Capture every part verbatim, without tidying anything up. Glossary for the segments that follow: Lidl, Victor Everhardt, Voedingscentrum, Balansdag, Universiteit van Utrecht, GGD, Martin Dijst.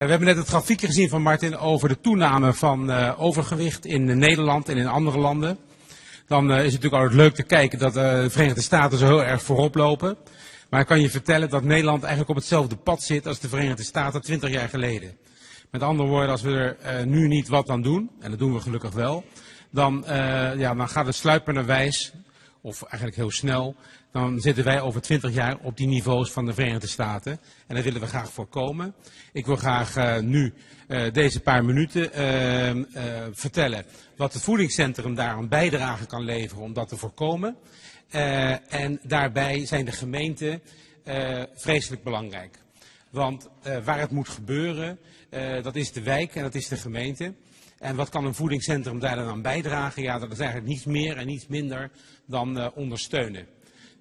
We hebben net het grafiekje gezien van Martin over de toename van uh, overgewicht in Nederland en in andere landen. Dan uh, is het natuurlijk altijd leuk te kijken dat uh, de Verenigde Staten zo heel erg voorop lopen. Maar ik kan je vertellen dat Nederland eigenlijk op hetzelfde pad zit als de Verenigde Staten twintig jaar geleden. Met andere woorden, als we er uh, nu niet wat aan doen, en dat doen we gelukkig wel, dan, uh, ja, dan gaat het sluipenderwijs, of eigenlijk heel snel, dan zitten wij over twintig jaar op die niveaus van de Verenigde Staten. En dat willen we graag voorkomen. Ik wil graag uh, nu uh, deze paar minuten uh, uh, vertellen wat het voedingscentrum daar aan bijdrage kan leveren om dat te voorkomen. Uh, en daarbij zijn de gemeenten uh, vreselijk belangrijk. Want uh, waar het moet gebeuren, uh, dat is de wijk en dat is de gemeente. En wat kan een voedingscentrum daar dan aan bijdragen? Ja, dat is eigenlijk niets meer en niets minder dan uh, ondersteunen.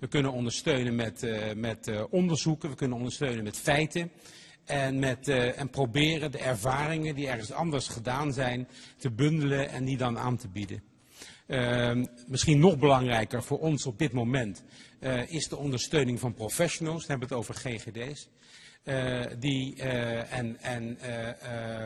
We kunnen ondersteunen met, uh, met uh, onderzoeken, we kunnen ondersteunen met feiten. En, met, uh, en proberen de ervaringen die ergens anders gedaan zijn te bundelen en die dan aan te bieden. Uh, misschien nog belangrijker voor ons op dit moment uh, is de ondersteuning van professionals. We hebben het over G G D's. Uh, die, uh, en en uh, uh,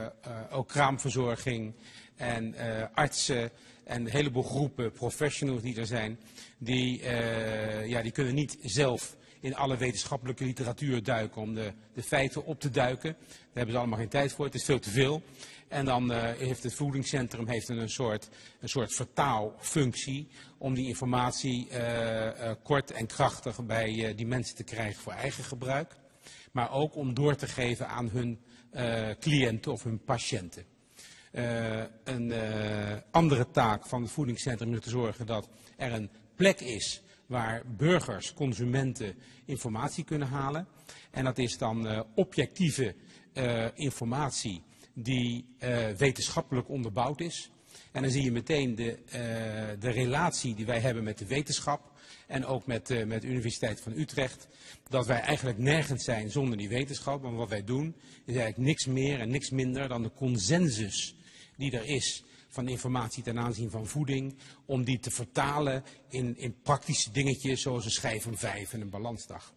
uh, ook kraamverzorging en uh, artsen en een heleboel groepen professionals die er zijn, die, uh, ja, die kunnen niet zelf in alle wetenschappelijke literatuur duiken om de, de feiten op te duiken. Daar hebben ze allemaal geen tijd voor, het is veel te veel. En dan uh, heeft het voedingscentrum heeft een, soort, een soort vertaalfunctie om die informatie uh, uh, kort en krachtig bij uh, die mensen te krijgen voor eigen gebruik. Maar ook om door te geven aan hun uh, cliënten of hun patiënten. Uh, een uh, andere taak van het voedingscentrum is te zorgen dat er een plek is waar burgers, consumenten informatie kunnen halen. En dat is dan uh, objectieve uh, informatie die uh, wetenschappelijk onderbouwd is. En dan zie je meteen de, uh, de relatie die wij hebben met de wetenschap. En ook met, uh, met de Universiteit van Utrecht. Dat wij eigenlijk nergens zijn zonder die wetenschap. Want wat wij doen is eigenlijk niks meer en niks minder dan de consensus die er is van informatie ten aanzien van voeding. Om die te vertalen in, in praktische dingetjes zoals een schijf van vijf en een balansdag.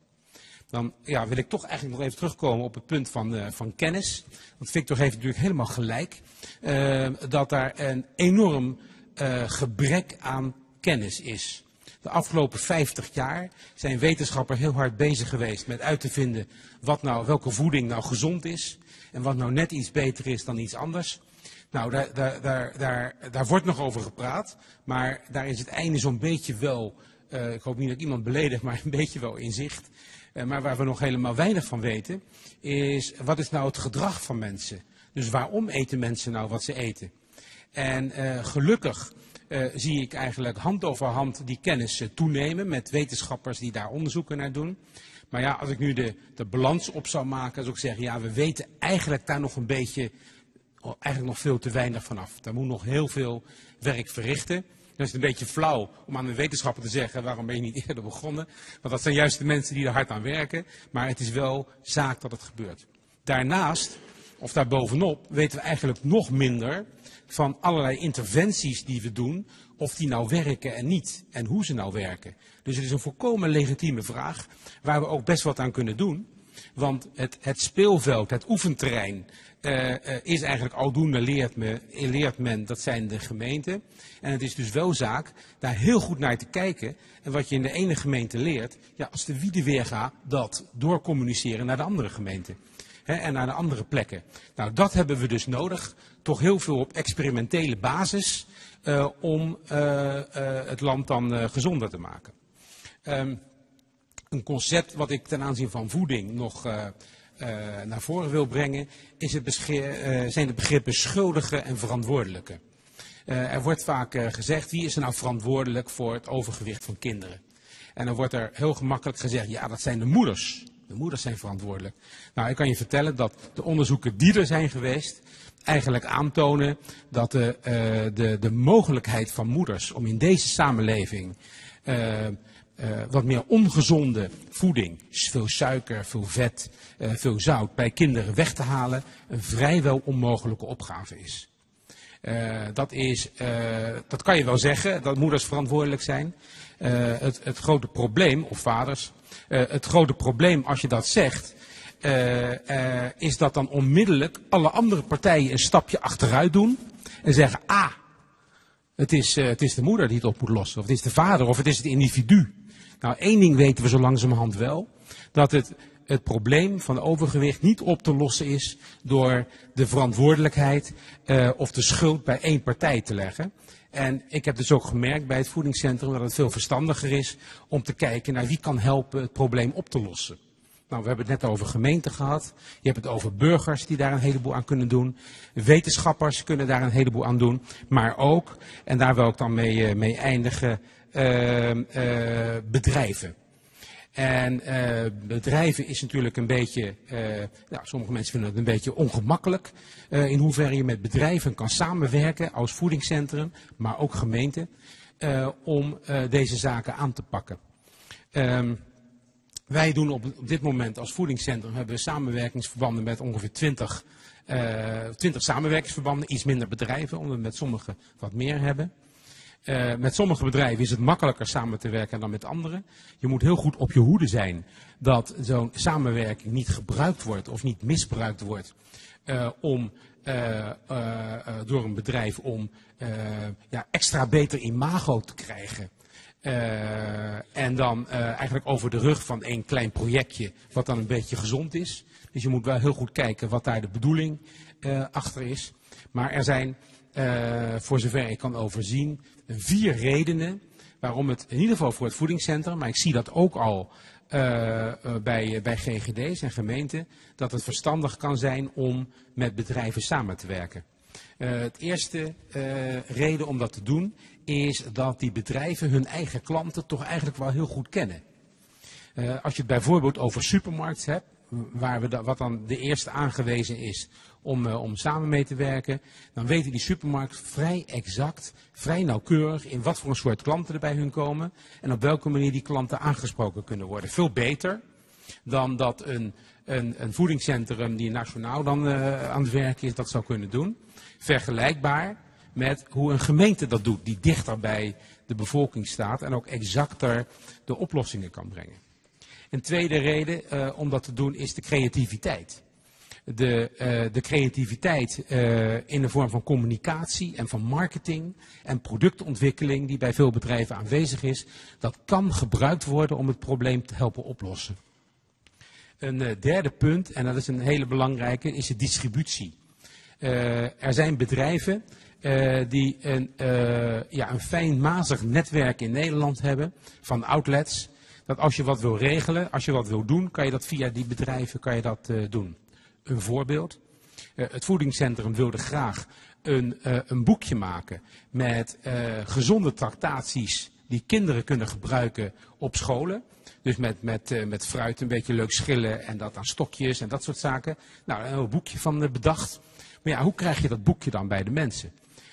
Dan ja, wil ik toch eigenlijk nog even terugkomen op het punt van, uh, van kennis. Want Victor heeft natuurlijk helemaal gelijk. Uh, dat daar een enorm uh, gebrek aan kennis is. De afgelopen vijftig jaar zijn wetenschappers heel hard bezig geweest met uit te vinden wat nou, welke voeding nou gezond is en wat nou net iets beter is dan iets anders. Nou, daar, daar, daar, daar, daar wordt nog over gepraat, maar daar is het einde zo'n beetje wel, uh, ik hoop niet dat ik iemand beledig, maar een beetje wel in zicht. Uh, maar waar we nog helemaal weinig van weten is wat is nou het gedrag van mensen. Dus waarom eten mensen nou wat ze eten? En uh, gelukkig... Uh, zie ik eigenlijk hand over hand die kennis uh, toenemen met wetenschappers die daar onderzoeken naar doen. Maar ja, als ik nu de, de balans op zou maken, zou ik zeggen, ja, we weten eigenlijk daar nog een beetje, eigenlijk nog veel te weinig vanaf. Daar moet nog heel veel werk verrichten. Dan is het een beetje flauw om aan de wetenschapper te zeggen, waarom ben je niet eerder begonnen? Want dat zijn juist de mensen die er hard aan werken, maar het is wel zaak dat het gebeurt. Daarnaast, of daarbovenop, weten we eigenlijk nog minder van allerlei interventies die we doen, of die nou werken en niet, en hoe ze nou werken. Dus het is een volkomen legitieme vraag, waar we ook best wat aan kunnen doen. Want het, het speelveld, het oefenterrein, uh, uh, is eigenlijk aldoende leert, me, leert men, dat zijn de gemeenten. En het is dus wel zaak daar heel goed naar te kijken. En wat je in de ene gemeente leert, ja, als de wiede weer gaat, dat doorcommuniceren naar de andere gemeente. He, en naar de andere plekken. Nou, dat hebben we dus nodig. Toch heel veel op experimentele basis uh, om uh, uh, het land dan uh, gezonder te maken. Um, een concept wat ik ten aanzien van voeding nog uh, uh, naar voren wil brengen, is het uh, zijn de begrippen schuldige en verantwoordelijke. Uh, er wordt vaak uh, gezegd, wie is er nou verantwoordelijk voor het overgewicht van kinderen? En dan wordt er heel gemakkelijk gezegd, ja, dat zijn de moeders. De moeders zijn verantwoordelijk. Nou, ik kan je vertellen dat de onderzoeken die er zijn geweest eigenlijk aantonen dat de, uh, de, de mogelijkheid van moeders om in deze samenleving uh, uh, wat meer ongezonde voeding, veel suiker, veel vet, uh, veel zout, bij kinderen weg te halen, een vrijwel onmogelijke opgave is. Uh, dat is, uh, dat kan je wel zeggen, dat moeders verantwoordelijk zijn. Uh, het, het grote probleem, of vaders, uh, het grote probleem als je dat zegt, uh, uh, is dat dan onmiddellijk alle andere partijen een stapje achteruit doen en zeggen, ah, het is, uh, het is de moeder die het op moet lossen, of het is de vader, of het is het individu. Nou, één ding weten we zo langzamerhand wel, dat het, het probleem van overgewicht niet op te lossen is door de verantwoordelijkheid uh, of de schuld bij één partij te leggen. En ik heb dus ook gemerkt bij het voedingscentrum dat het veel verstandiger is om te kijken naar wie kan helpen het probleem op te lossen. Nou, we hebben het net over gemeenten gehad. Je hebt het over burgers die daar een heleboel aan kunnen doen. Wetenschappers kunnen daar een heleboel aan doen. Maar ook, en daar wil ik dan mee, mee eindigen, uh, uh, bedrijven. En uh, bedrijven is natuurlijk een beetje, uh, nou, sommige mensen vinden het een beetje ongemakkelijk uh, in hoeverre je met bedrijven kan samenwerken als voedingscentrum, maar ook gemeenten, uh, om uh, deze zaken aan te pakken. Um, wij doen op, op dit moment als voedingscentrum, hebben we samenwerkingsverbanden met ongeveer twintig, uh, twintig samenwerkingsverbanden, iets minder bedrijven, omdat we met sommigen wat meer hebben. Uh, met sommige bedrijven is het makkelijker samen te werken dan met anderen. Je moet heel goed op je hoede zijn dat zo'n samenwerking niet gebruikt wordt of niet misbruikt wordt uh, om, uh, uh, uh, door een bedrijf om uh, ja, extra beter imago te krijgen. Uh, en dan uh, eigenlijk over de rug van één klein projectje wat dan een beetje gezond is. Dus je moet wel heel goed kijken wat daar de bedoeling uh, achter is. Maar er zijn... Uh, voor zover ik kan overzien, vier redenen waarom het in ieder geval voor het voedingscentrum, maar ik zie dat ook al uh, uh, bij, uh, bij G G D's en gemeenten, dat het verstandig kan zijn om met bedrijven samen te werken. Uh, het eerste uh, reden om dat te doen is dat die bedrijven hun eigen klanten toch eigenlijk wel heel goed kennen. Uh, als je het bijvoorbeeld over supermarkten hebt, waar we da- wat dan de eerste aangewezen is om, uh, om samen mee te werken, dan weten die supermarkt vrij exact, vrij nauwkeurig in wat voor een soort klanten er bij hun komen en op welke manier die klanten aangesproken kunnen worden. Veel beter dan dat een, een, een voedingscentrum die nationaal dan uh, aan het werk is, dat zou kunnen doen. Vergelijkbaar met hoe een gemeente dat doet, die dichter bij de bevolking staat en ook exacter de oplossingen kan brengen. Een tweede reden uh, om dat te doen is de creativiteit. De, uh, de creativiteit uh, in de vorm van communicatie en van marketing en productontwikkeling die bij veel bedrijven aanwezig is, dat kan gebruikt worden om het probleem te helpen oplossen. Een uh, derde punt, en dat is een hele belangrijke, is de distributie. Uh, er zijn bedrijven uh, die een, uh, ja, een fijnmazig netwerk in Nederland hebben van outlets. Dat als je wat wil regelen, als je wat wil doen, kan je dat via die bedrijven kan je dat, uh, doen. Een voorbeeld. Uh, het voedingscentrum wilde graag een, uh, een boekje maken met uh, gezonde tractaties die kinderen kunnen gebruiken op scholen. Dus met, met, uh, met fruit een beetje leuk schillen en dat aan stokjes en dat soort zaken. Nou, daar hebben we een boekje van uh, bedacht. Maar ja, hoe krijg je dat boekje dan bij de mensen?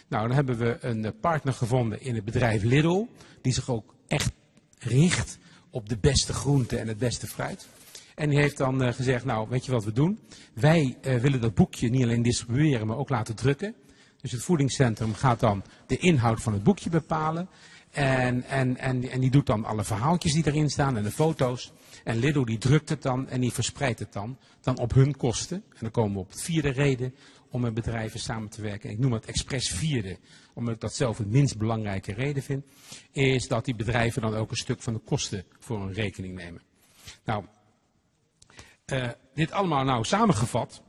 Nou, dan hebben we een partner gevonden in het bedrijf Lidl, die zich ook echt richt op de beste groenten en het beste fruit. En die heeft dan uh, gezegd, nou weet je wat we doen? Wij uh, willen dat boekje niet alleen distribueren, maar ook laten drukken. Dus het voedingscentrum gaat dan de inhoud van het boekje bepalen. En, en, en, en die doet dan alle verhaaltjes die erin staan en de foto's. En Lidl die drukt het dan en die verspreidt het dan. Dan op hun kosten. En dan komen we op het vierde reden om met bedrijven samen te werken. En ik noem dat expres vierde, omdat ik dat zelf het minst belangrijke reden vind. Is dat die bedrijven dan ook een stuk van de kosten voor hun rekening nemen. Nou, uh, dit allemaal nou samengevat.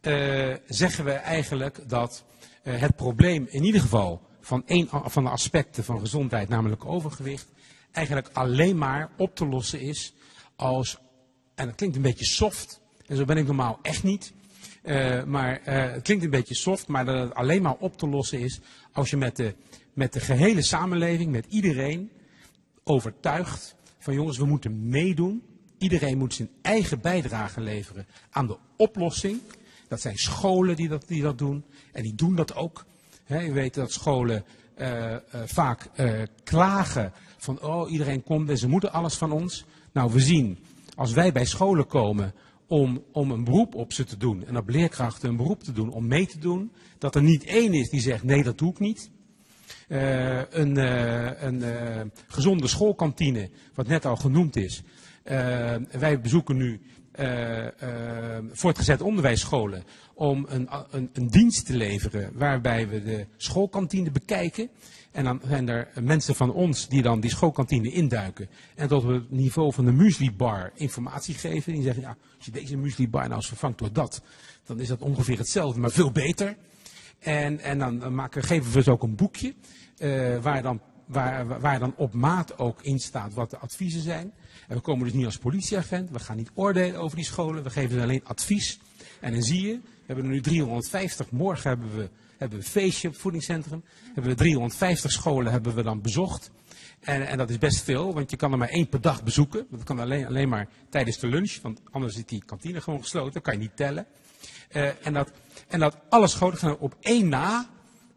Uh, zeggen we eigenlijk dat uh, het probleem in ieder geval van een van de aspecten van gezondheid, namelijk overgewicht, eigenlijk alleen maar op te lossen is als, en dat klinkt een beetje soft, en zo ben ik normaal echt niet, uh, maar uh, het klinkt een beetje soft, maar dat het alleen maar op te lossen is als je met de, met de gehele samenleving, met iedereen, overtuigt van jongens, we moeten meedoen. Iedereen moet zijn eigen bijdrage leveren aan de oplossing. Dat zijn scholen die dat, die dat doen, en die doen dat ook. He, je weet dat scholen uh, uh, vaak uh, klagen van oh iedereen komt en ze moeten alles van ons. Nou, we zien, als wij bij scholen komen om, om een beroep op ze te doen en op leerkrachten een beroep te doen om mee te doen, dat er niet één is die zegt nee, dat doe ik niet. Uh, een uh, een uh, gezonde schoolkantine, wat net al genoemd is. Uh, wij bezoeken nu uh, uh, voortgezet onderwijsscholen om een, een, een dienst te leveren waarbij we de schoolkantine bekijken. En dan zijn er mensen van ons die dan die schoolkantine induiken en tot op het niveau van de mueslibar informatie geven. Die zeggen, ja, als je deze mueslibar nou eens vervangt door dat, dan is dat ongeveer hetzelfde, maar veel beter. En, en dan maken, geven we ze ook een boekje uh, waar dan Waar, waar dan op maat ook in staat wat de adviezen zijn. En we komen dus niet als politieagent, we gaan niet oordelen over die scholen, we geven ze alleen advies. En dan zie je, we hebben er nu driehonderdvijftig, morgen hebben we, hebben we een feestje op het voedingscentrum, hebben we driehonderdvijftig scholen hebben we dan bezocht. En, en dat is best veel, want je kan er maar één per dag bezoeken. Dat kan alleen, alleen maar tijdens de lunch, want anders zit die kantine gewoon gesloten, kan je niet tellen. Uh, en, dat, en dat alle scholen gaan op één na.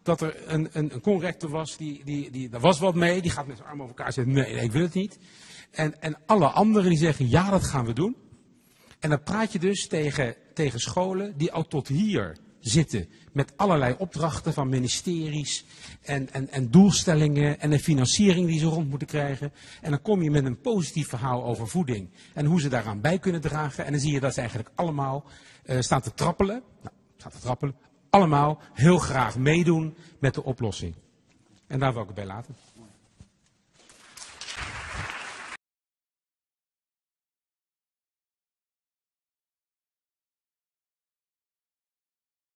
Dat er een, een, een conrector was, die, die, die, daar was wat mee, die gaat met zijn armen over elkaar zeggen, nee, nee, ik wil het niet. En, en alle anderen die zeggen, ja, dat gaan we doen. En dan praat je dus tegen, tegen scholen die al tot hier zitten, met allerlei opdrachten van ministeries en, en, en doelstellingen en de financiering die ze rond moeten krijgen. En dan kom je met een positief verhaal over voeding en hoe ze daaraan bij kunnen dragen. En dan zie je dat ze eigenlijk allemaal uh, staan te trappelen, nou, staan te trappelen. Allemaal heel graag meedoen met de oplossing. En daar wil ik het bij laten.